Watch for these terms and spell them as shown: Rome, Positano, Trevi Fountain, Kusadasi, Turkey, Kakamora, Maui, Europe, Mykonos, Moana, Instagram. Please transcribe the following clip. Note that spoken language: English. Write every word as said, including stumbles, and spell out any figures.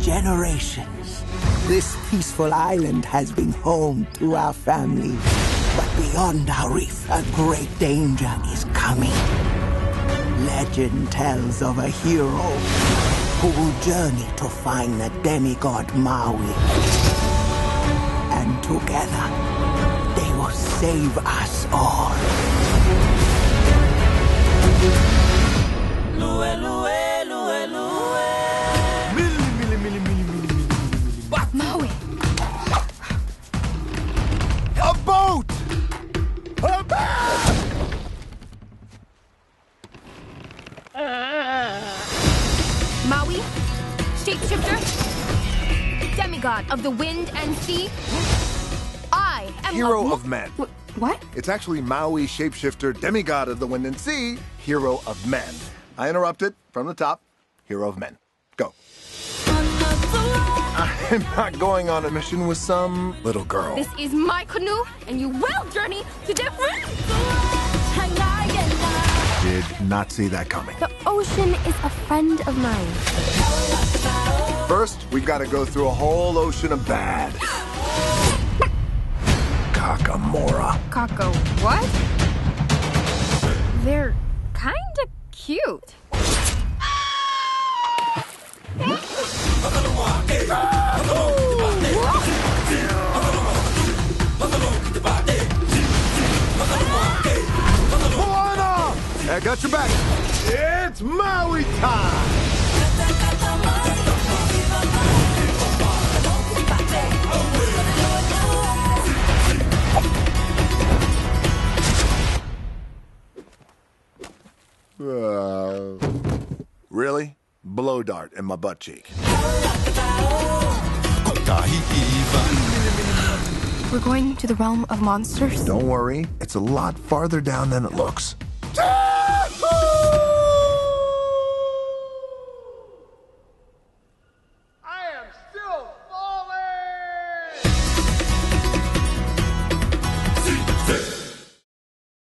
generations. This peaceful island has been home to our family. But beyond our reef, a great danger is coming. Legend tells of a hero who will journey to find the demigod Maui. And together, they will save us all. Lue, lue, lue, lue. What? Maui! A boat! A boat! Maui, shapeshifter, demigod of the wind and sea, I am hero a of men. Wh what? It's actually Maui, shapeshifter, demigod of the wind and sea, hero of men. I interrupted from the top. Hero of men. Go. I'm not going on a mission with some little girl. This is my canoe, and you will journey to different... Did not see that coming. The ocean is a friend of mine. First, we've got to go through a whole ocean of bad. Kakamora. Kako what? They're kind of cute. Moana! I got your back. It's Maui time. Uh, really? Blow dart in my butt cheek. We're going to the realm of monsters? Don't worry, it's a lot farther down than it looks.